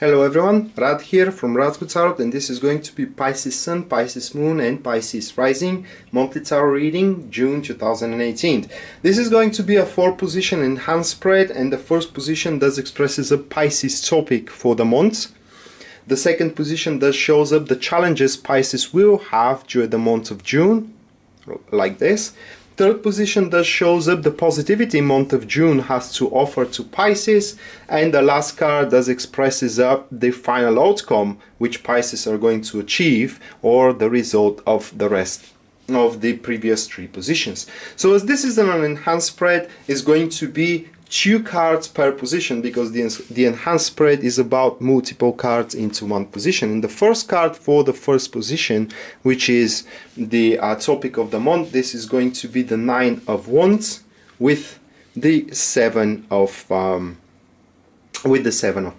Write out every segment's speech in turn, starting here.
Hello everyone, Rad here from Radko Tarot, and this is going to be Pisces Sun, Pisces Moon and Pisces Rising monthly tarot reading, June 2018. This is going to be a 4-position enhanced spread, and the first position does expresses a Pisces topic for the month. The second position does shows up the challenges Pisces will have during the month of June, like this. Third position that shows up the positivity month of June has to offer to Pisces, and the last card does expresses up the final outcome which Pisces are going to achieve, or the result of the rest of the previous 3 positions. So as this is an enhanced spread, it's going to be 2 cards per position, because the enhanced spread is about multiple cards into one position. And the first card for the first position, which is the topic of the month, this is going to be the 9 of Wands with the 7 of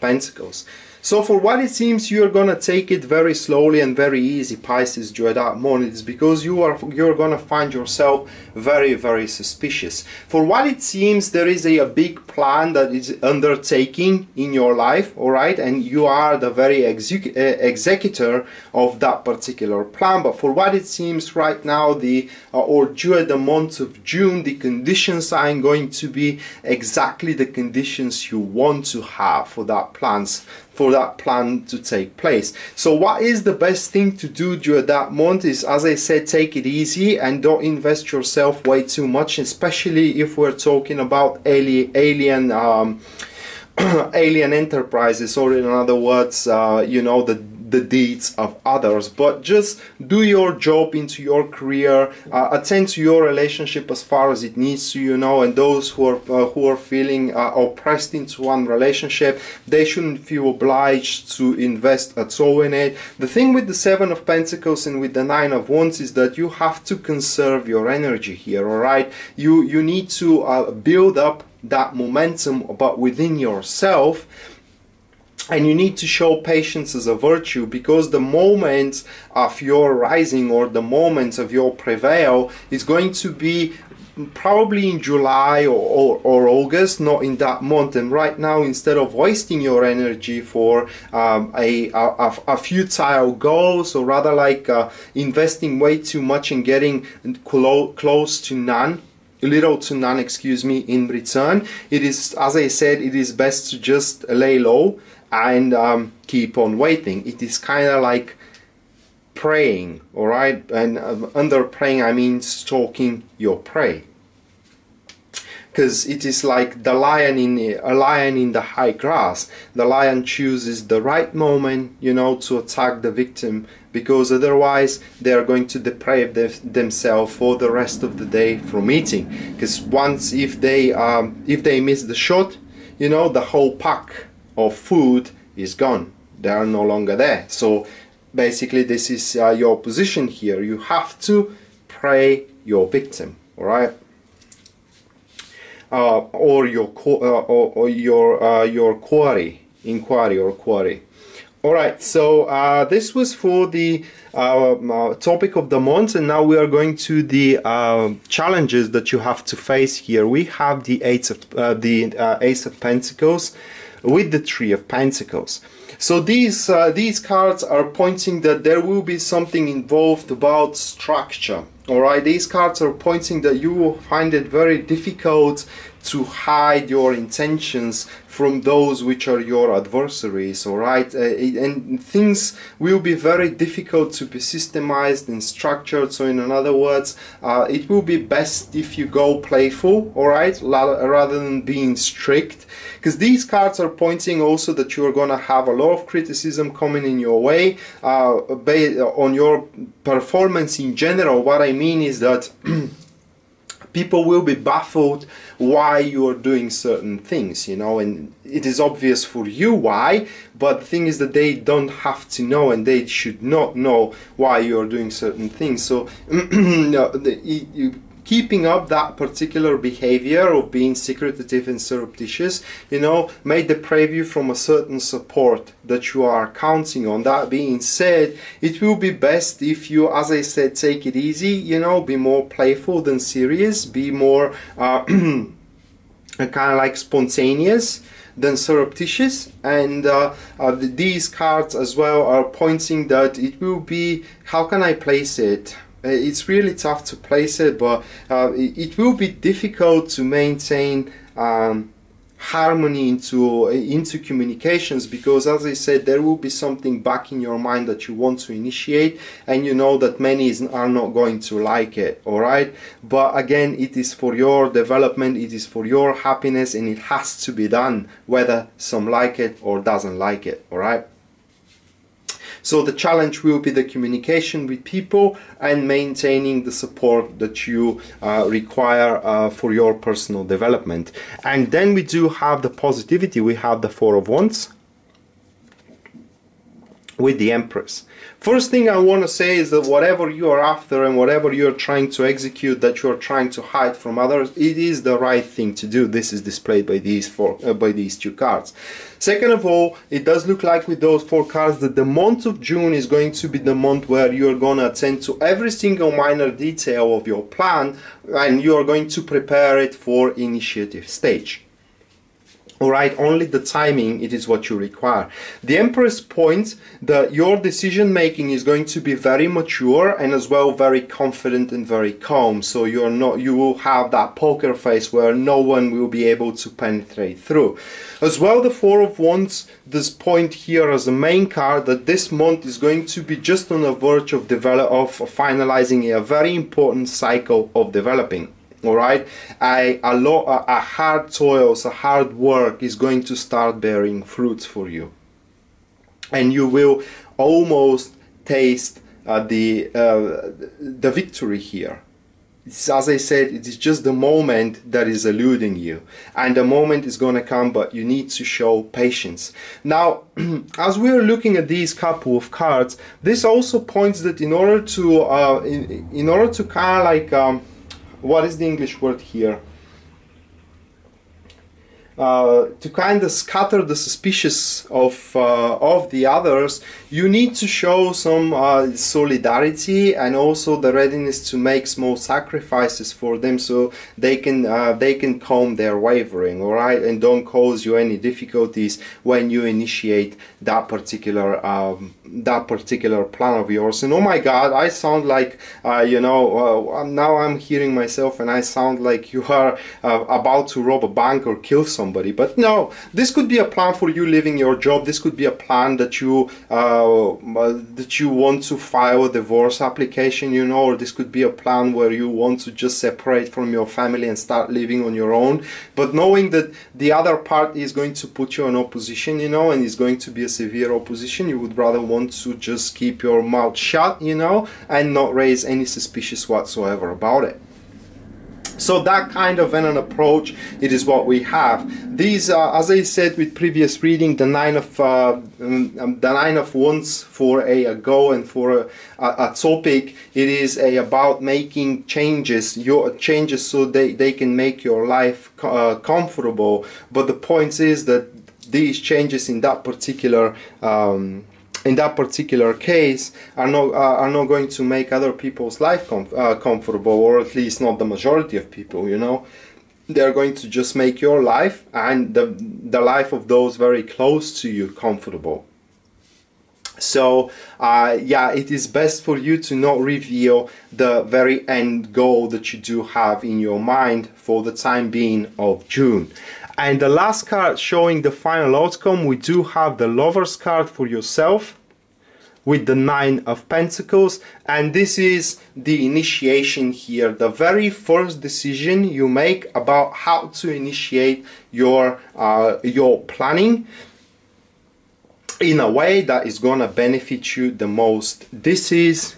Pentacles. So for what it seems, you're gonna take it very slowly and very easy, Pisces, during that moment. It's because you're gonna find yourself very, very suspicious. For what it seems, there is a big plan that is undertaking in your life, all right, and you are the very executor of that particular plan. But for what it seems right now, during the month of June, the conditions aren't going to be exactly the conditions you want to have for that plans. For that plan to take place. So what is the best thing to do during that month is, as I said, take it easy and don't invest yourself way too much, especially if we're talking about alien enterprises, or in other words, you know, the deeds of others. But just do your job into your career, attend to your relationship as far as it needs to, you know. And those who are feeling oppressed into one relationship, they shouldn't feel obliged to invest at all in it. The thing with the 7 of Pentacles and with the 9 of Wands is that you have to conserve your energy here, all right? You need to build up that momentum, but within yourself. And you need to show patience as a virtue, because the moment of your rising, or the moment of your prevail, is going to be probably in July or August, not in that month. And right now, instead of wasting your energy for a futile goal, so rather like investing way too much and getting close to none, little to none, excuse me, in return, it is, as I said, it is best to just lay low and keep on waiting. It is kind of like praying, all right? And under praying, I mean stalking your prey, because it is like the lion in the high grass. The lion chooses the right moment, you know, to attack the victim, because otherwise they are going to deprive themselves for the rest of the day from eating. Because once if they miss the shot, you know, the whole pack of food is gone. They are no longer there. So basically, this is your position here. You have to prey your victim, all right? Or your quarry. All right, so this was for the topic of the month, and now we are going to the challenges that you have to face here. We have the Ace of Pentacles with the 3 of Pentacles. So these cards are pointing that there will be something involved about structure. All right, these cards are pointing that you will find it very difficult to hide your intentions from those which are your adversaries, all right? And things will be very difficult to be systemized and structured. So in other words, it will be best if you go playful, all right, rather than being strict, because these cards are pointing also that you're gonna have a lot of criticism coming in your way based on your performance in general. What I mean is that people will be baffled why you are doing certain things, you know, and it is obvious for you why, but the thing is that they don't have to know, and they should not know why you are doing certain things. So keeping up that particular behavior of being secretive and surreptitious, you know, may deprive you from a certain support that you are counting on. That being said, it will be best if you, as I said, take it easy, you know, be more playful than serious, be more kind of like spontaneous than surreptitious, and these cards as well are pointing that it will be, how can I place it? It's really tough to place it, but it will be difficult to maintain harmony into communications, because as I said, there will be something back in your mind that you want to initiate, and you know that many are not going to like it, all right? But again, it is for your development, it is for your happiness, and it has to be done whether some like it or doesn't like it, all right? So the challenge will be the communication with people and maintaining the support that you require for your personal development. And then we do have the positivity. We have the Four of Wands with the Empress. First thing I want to say is that whatever you are after and whatever you are trying to execute, that you are trying to hide from others, it is the right thing to do. This is displayed by these two cards. Second of all, it does look like with those four cards that the month of June is going to be the month where you are going to attend to every single minor detail of your plan, and you are going to prepare it for initiative stage. Alright, only the timing, it is what you require. The Empress points that your decision making is going to be very mature and as well very confident and very calm. So you're not, you will have that poker face where no one will be able to penetrate through. As well, the Four of Wands, this point here as a main card, that this month is going to be just on the verge of finalizing a very important cycle of developing. All right, a hard toils, a hard work is going to start bearing fruits for you, and you will almost taste the victory here. It's, as I said, it is just the moment that is eluding you, and the moment is going to come, but you need to show patience. Now, as we are looking at these couple of cards, this also points that in order to kind of like what is the English word here? To kind of scatter the suspicious of the others, you need to show some solidarity and also the readiness to make small sacrifices for them, so they can calm their wavering, all right, and don't cause you any difficulties when you initiate that particular plan of yours. And oh my God, I sound like you know, now I'm hearing myself, and I sound like you are about to rob a bank or kill someone. But no, this could be a plan for you leaving your job. This could be a plan that you want to file a divorce application, you know, or this could be a plan where you want to just separate from your family and start living on your own. But knowing that the other part is going to put you in opposition, you know, and it's going to be a severe opposition, you would rather want to just keep your mouth shut, you know, and not raise any suspicions whatsoever about it. So that kind of an approach, it is what we have. These are, as I said with previous reading, the Nine of Wands for a goal and for a topic. It is about making changes, so they can make your life comfortable. But the point is that these changes in that particular case are not going to make other people's life comfortable, or at least not the majority of people, you know. They're going to just make your life and the life of those very close to you comfortable. So yeah, it is best for you to not reveal the very end goal that you do have in your mind for the time being of June. And the last card showing the final outcome, we do have the Lover's card for yourself with the Nine of Pentacles. And this is the initiation here, the very first decision you make about how to initiate your planning in a way that is going to benefit you the most. This is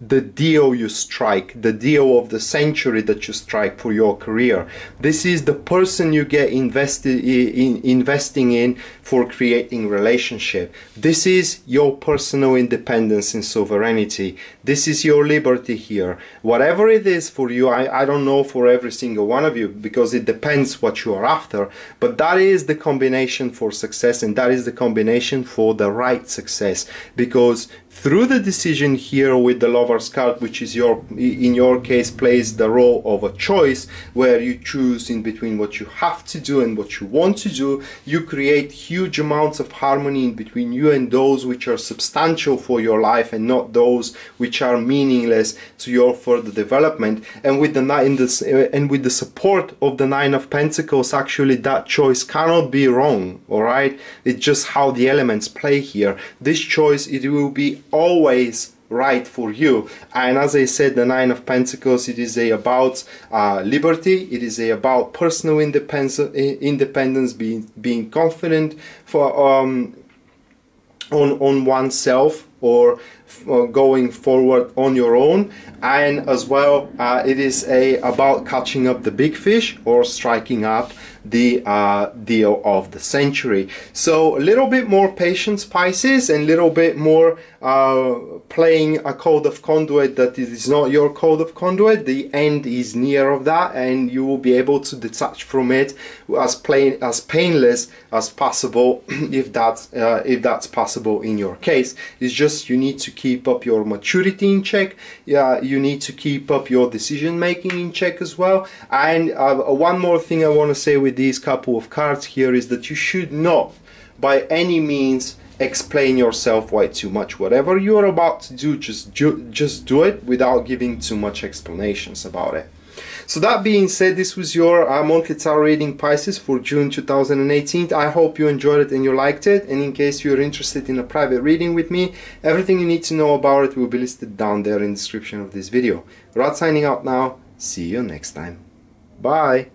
the deal you strike, the deal of the century that you strike for your career. This is the person you get investing in for creating relationship. This is your personal independence and sovereignty. This is your liberty here. Whatever it is for you, I don't know for every single one of you, because it depends what you are after, but that is the combination for success, and that is the combination for the right success, because through the decision here with the Lover's card, which is in your case plays the role of a choice, where you choose in between what you have to do and what you want to do, you create huge amounts of harmony in between you and those which are substantial for your life and not those which are meaningless to your further development. And with the support of the Nine of Pentacles, actually that choice cannot be wrong. All right, it's just how the elements play here. This choice, it will be always right for you. And as I said, the Nine of Pentacles, it is about liberty, it is about personal independence, being confident for on oneself, or going forward on your own. And as well, it is about catching up the big fish or striking up the deal of the century. So a little bit more patience, Pisces, and a little bit more playing a code of conduit that is not your code of conduit. The end is near of that, and you will be able to detach from it as painless as possible, if that's possible in your case. It's just you need to keep up your maturity in check. Yeah, you need to keep up your decision making in check as well. And one more thing I want to say with these couple of cards here is that you should not by any means explain yourself way too much. Whatever you are about to do, just do it without giving too much explanations about it. So that being said, this was your monthly tarot reading, Pisces, for June 2018. I hope you enjoyed it and you liked it, and in case you're interested in a private reading with me, everything you need to know about it will be listed down there in the description of this video. Rad signing out now. See you next time. Bye.